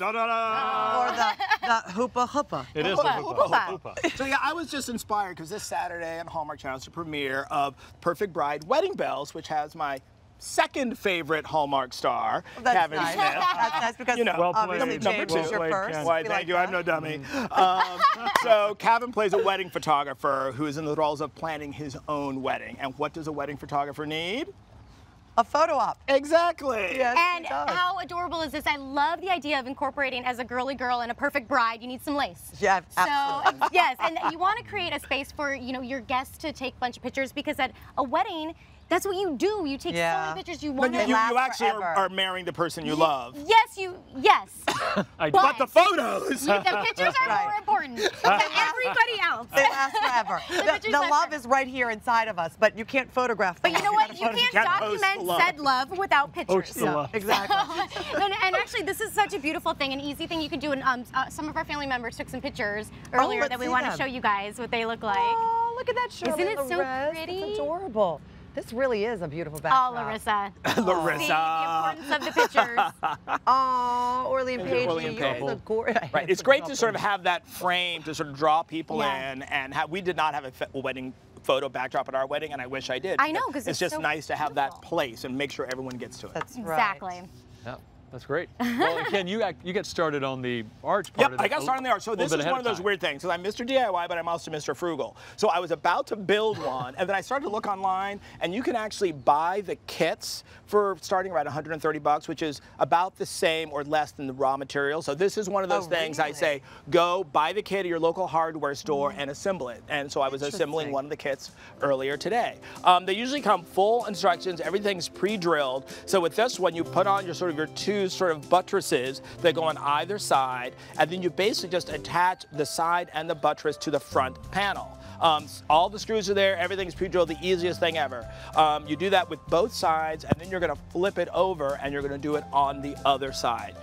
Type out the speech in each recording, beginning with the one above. Da-da-da! Or the hoopa hoopa. It is hoopa hoopa. So yeah, I was just inspired because this Saturday on Hallmark Channel is the premiere of Perfect Bride, Wedding Bells, which has my second favorite Hallmark star, Kevin Smith. That's because you know, obviously James is your first. Why, thank you, I'm no dummy. So Kevin plays a wedding photographer who is in the roles of planning his own wedding. And what does a wedding photographer need? A photo op. Exactly. Yes, and how adorable is this? I love the idea of incorporating as a girly girl and a perfect bride. You need some lace. Yeah, absolutely. So, yes, and you want to create a space for, you know, your guests to take a bunch of pictures because at a wedding, that's what you do. You take so many pictures. You want to last You actually are marrying the person you love. Yes, yes. But the photos. The pictures are more important to everybody else. They last forever. The love is right here inside of us, but you can't photograph. But you know what? You can't document said love without pictures. Exactly. And actually, this is such a beautiful thing, an easy thing you could do. And some of our family members took some pictures earlier that we want to show you guys what they look like. Oh, look at that, Shirley. Isn't it so pretty? It's adorable. This really is a beautiful backdrop. Oh, Larissa. Larissa. See the importance of the pictures. Oh, Orly and Paige. Right. It's great to sort of have that frame to sort of draw people in. And we did not have a wedding photo backdrop at our wedding, and I wish I did. I know, because it's just so nice to have that place and make sure everyone gets to it. That's right. Exactly. Yeah. That's great. Well, Ken, you get started on the arts part of it. I got started on the arts. So this is one of those weird things. So I'm Mr. DIY, but I'm also Mr. Frugal. So I was about to build one, and then I started to look online, and you can actually buy the kits for starting around $130, which is about the same or less than the raw material. So this is one of those things I say, go buy the kit at your local hardware store and assemble it. And so I was assembling one of the kits earlier today. They usually come full instructions. Everything's pre-drilled. So with this one, you put on your sort of your two buttresses that go on either side, and then you basically just attach the side and the buttress to the front panel. All the screws are there, everything's pre-drilled, the easiest thing ever. You do that with both sides, and then you're gonna flip it over and you're gonna do it on the other side.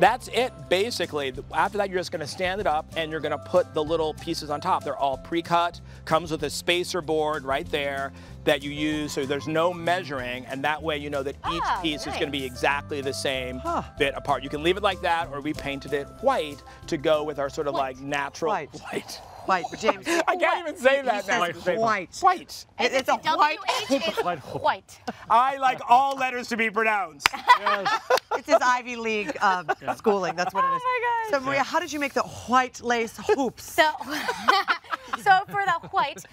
That's it, basically. After that, you're just gonna stand it up and you're gonna put the little pieces on top. They're all pre-cut, comes with a spacer board right there that you use, so there's no measuring, and that way you know that each piece is gonna be exactly the same bit apart. You can leave it like that, or we painted it white to go with our sort of like natural white. White, James. I can't even say that now. White. White. It's a white. White. I like all letters to be pronounced. Yes. It's his Ivy League schooling. That's what it is. Oh my gosh. So Maria, how did you make the white lace hoops? So for the white,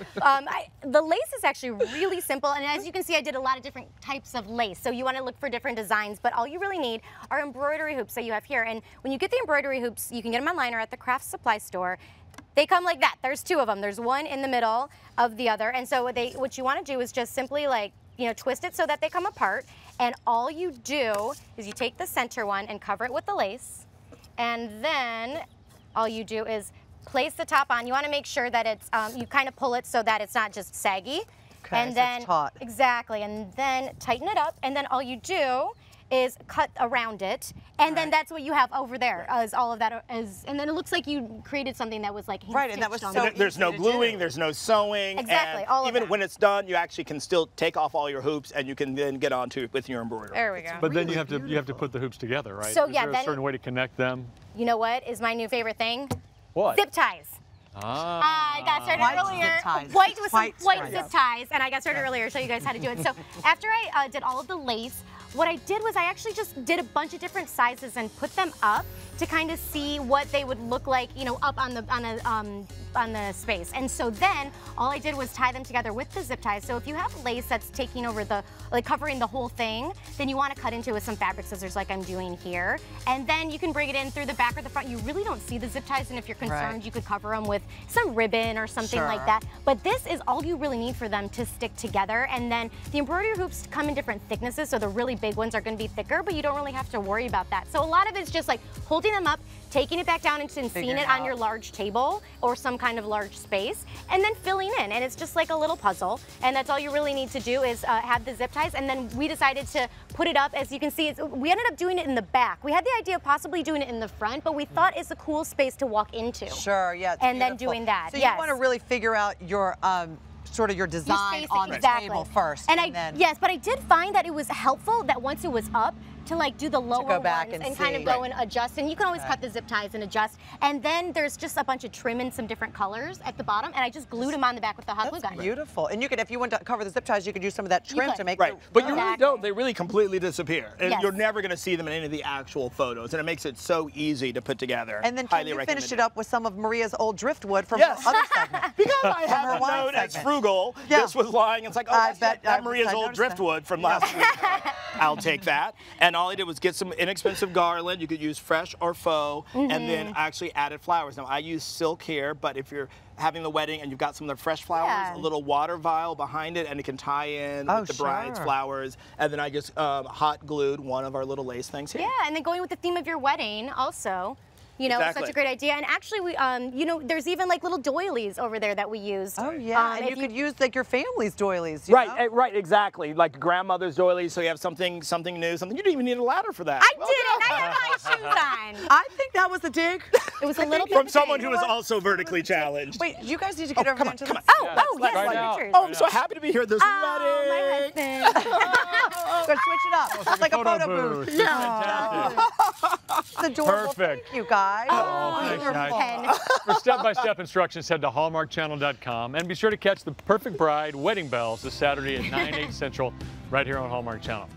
the lace is actually really simple, and as you can see, I did a lot of different types of lace. So you want to look for different designs, but all you really need are embroidery hoops that you have here. And when you get the embroidery hoops, you can get them online or at the craft supply store. They come like that. There's two of them. There's one in the middle of the other. And so what you want to do is just simply like, you know, twist it so that they come apart. And all you do is you take the center one and cover it with the lace. And then all you do is place the top on. You want to make sure that it's, you kind of pull it so that it's not just saggy. Okay, and then, it's taut. Exactly. And then tighten it up. And then all you do is cut around it, and then that's what you have over there. Is all of that is, and then it looks like you created something that was like hand stitched. And that was so there's no gluing, there's no sewing. Exactly, all of that. Even when it's done, you actually can still take off all your hoops, and you can then get onto it with your embroidery. There we go. But then you have to put the hoops together, right? So yeah, is there a certain way to connect them? You know what is my new favorite thing? What? Zip ties. I got started earlier. White zip ties, and I got started earlier. Show you guys how to do it. So after I did all of the lace, what I did was I actually just did a bunch of different sizes and put them up to kind of see what they would look like, you know, up on the space. And so then all I did was tie them together with the zip ties. So if you have lace that's taking over the, like covering the whole thing, then you want to cut into it with some fabric scissors like I'm doing here. And then you can bring it in through the back or the front. You really don't see the zip ties, and if you're concerned, you could cover them with some ribbon or something like that. But this is all you really need for them to stick together. And then the embroidery hoops come in different thicknesses, so the really big ones are going to be thicker, but you don't really have to worry about that. So a lot of it's just like holding them up, taking it back down and seeing it on your large table or some kind of large space, and then filling in. And it's just like a little puzzle, and that's all you really need to do is have the zip ties. And then we decided to put it up. As you can see, we ended up doing it in the back. We had the idea of possibly doing it in the front, but we thought it's a cool space to walk into. Sure, yeah. And then doing that. So you want to really figure out your sort of your design on the table first. And then... Yes, but I did find that it was helpful that once it was up, to like do the lower go back ones and kind of go and adjust. And you can always cut the zip ties and adjust. And then there's just a bunch of trim in some different colors at the bottom. And I just glued them on the back with the hot glue gun. That's beautiful. And you could, if you want to cover the zip ties, you could use some of that trim to make it. But you really don't. They really completely disappear. Yes. You're never going to see them in any of the actual photos. And it makes it so easy to put together. And then can you finish it up with some of Maria's old driftwood from her other segment? Because I have a note as frugal. This was lying. It's like, oh, that's Maria's old driftwood from last week. I'll take that. And all I did was get some inexpensive garland. You could use fresh or faux, and then actually added flowers. Now, I use silk here, but if you're having the wedding and you've got some of the fresh flowers, a little water vial behind it, and it can tie in with the bride's flowers. And then I just hot glued one of our little lace things here. Yeah, and then going with the theme of your wedding also. You know, it's such a great idea. And actually, we, you know, there's even like little doilies over there that we used. Oh, yeah. And you could use like your family's doilies. You know? Right, exactly. Like grandmother's doilies. So you have something new, something. You didn't even need a ladder for that. I didn't. I had my shoes on. I think that was a dig. It was a little bit. From someone who is also vertically challenged. Wait, you guys need to get over to the. Oh, yes. Oh, I'm so happy to be here at this wedding. My husband. So switch it up. It's like a photo booth. Yeah. It's adorable. Perfect. Thank you, guys. Oh, for step-by-step instructions, head to hallmarkchannel.com and be sure to catch the Perfect Bride Wedding Bells this Saturday at 9/8 Central right here on Hallmark Channel.